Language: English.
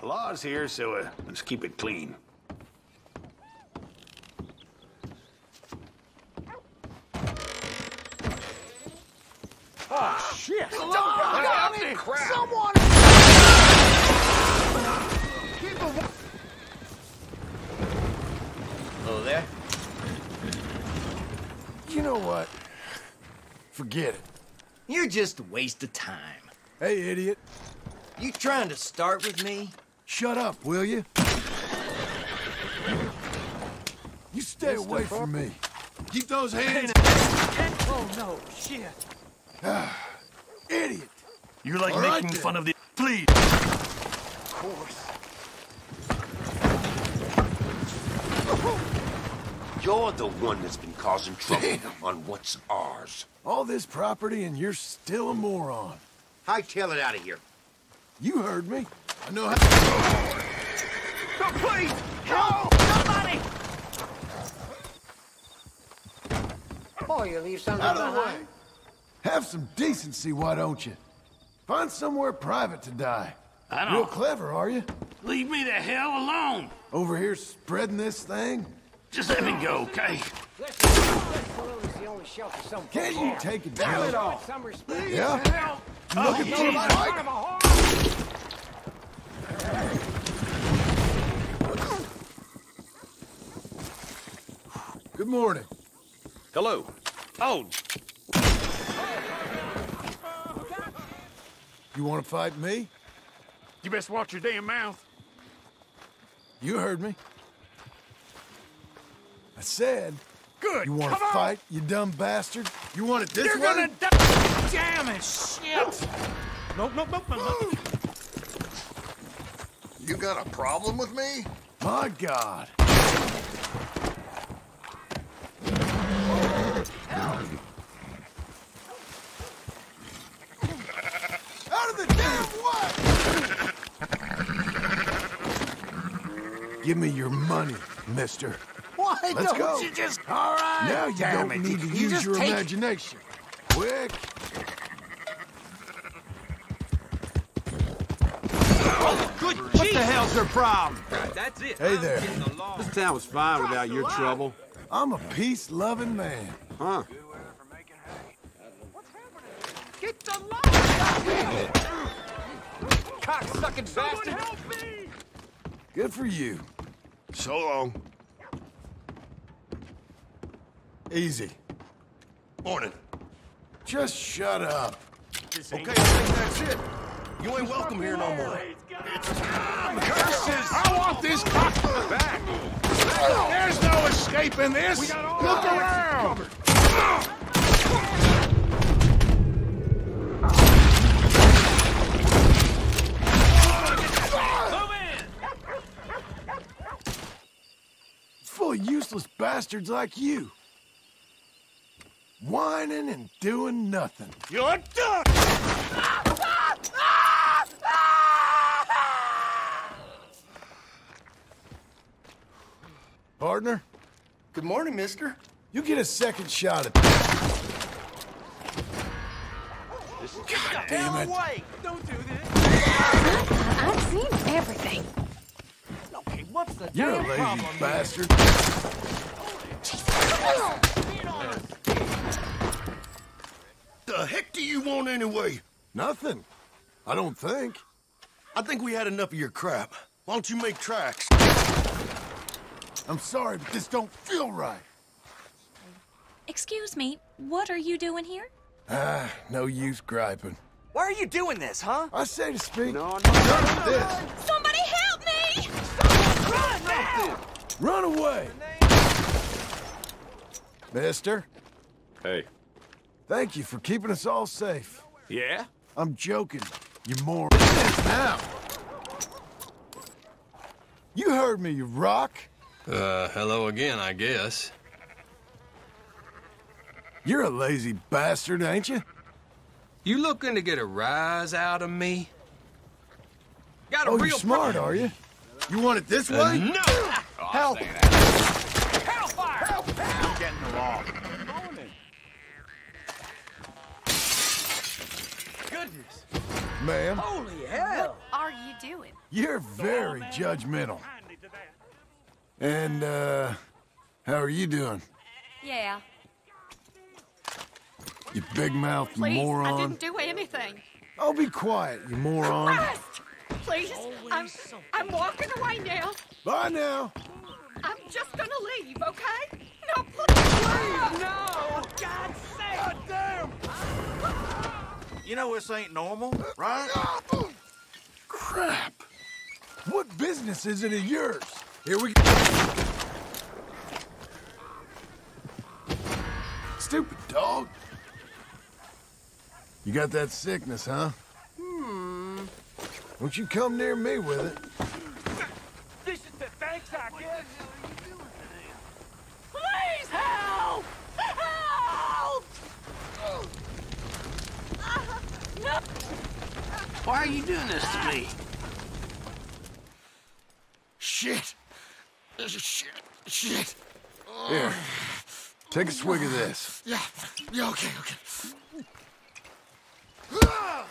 The law's here, so let's keep it clean. Oh, shit! Oh, me. Crap. Someone! Hello there. You know what? Forget it. You're just a waste of time. Hey, idiot. You trying to start with me? Shut up, will you? You stay away from me. Keep those hands... Oh, no, shit. Idiot! You're like all making right, fun of the... Please! Of course. You're the one that's been causing trouble on what's ours. All this property and you're still a moron. Hightail it out of here. You heard me. I know how... No, please! Help! Somebody! Boy, you leave something behind. Have some decency, why don't you? Find somewhere private to die. I don't... Real clever, are you? Leave me the hell alone! Over here spreading this thing? Just let me go, okay? Can't you take it down? It all. Yeah? Look at you, Mike! Good morning. Hello. Oh... You want to fight me? You best watch your damn mouth. You heard me. I said... Good, you want to fight, you dumb bastard? You want it this way? You're gonna die! Damn it, shit! Nope. You got a problem with me? My God. Give me your money, mister. Why Let's don't go. You just... All right. Now you don't need to use your imagination. Quick. Oh, good Jesus. What the hell's their problem? That's it. Hey there. This town was fine without your trouble. I'm a peace-loving man. Huh? What's happening? Get the light! Cock-sucking bastard! Someone help me! Good for you. So long. Easy. Morning. Just shut up. Okay, I think that's it. You ain't welcome here no more. It's time. Curses! I want this cock back. There's no escaping this. Look around. Full of useless bastards like you. Whining and doing nothing. You're done! Partner? Good morning, mister. You get a second shot at this. God damn it. Away. Don't do this. I've seen everything. What's the You're a lazy problem, bastard. The heck do you want anyway? Nothing. I don't think. I think we had enough of your crap. Why don't you make tracks? I'm sorry, but this don't feel right. Excuse me, what are you doing here? Ah, no use griping. Why are you doing this, huh? I say to speak. No. This. Somebody help me! Run now! Run away! Mister? Hey. Thank you for keeping us all safe. Yeah? I'm joking, you moron. Now! You heard me, you rock. Hello again, I guess. You're a lazy bastard, ain't you? You looking to get a rise out of me? Got a real you're smart, are you? You want it this way? No! Oh, help! Hellfire! Help! Help! Getting along. Goodness. Ma'am. Holy hell! What are you you doing? You're very judgmental. And, how are you doing? Yeah. You big-mouthed moron. Please, I didn't do anything. Oh, be quiet, you moron. Christ! Please, I'm walking away now. Bye now. I'm just gonna leave, okay? No, please. Please, no. Oh, God's sake. God damn. You know this ain't normal, right? Crap. What business is it of yours? Here we go. Stupid dog. You got that sickness, huh? Don't you come near me with it. This is the thanks I get. Please help! Help! No. Why are you doing this to me? Shit. Shit. Here. Take a swig of this. Yeah. Yeah, okay.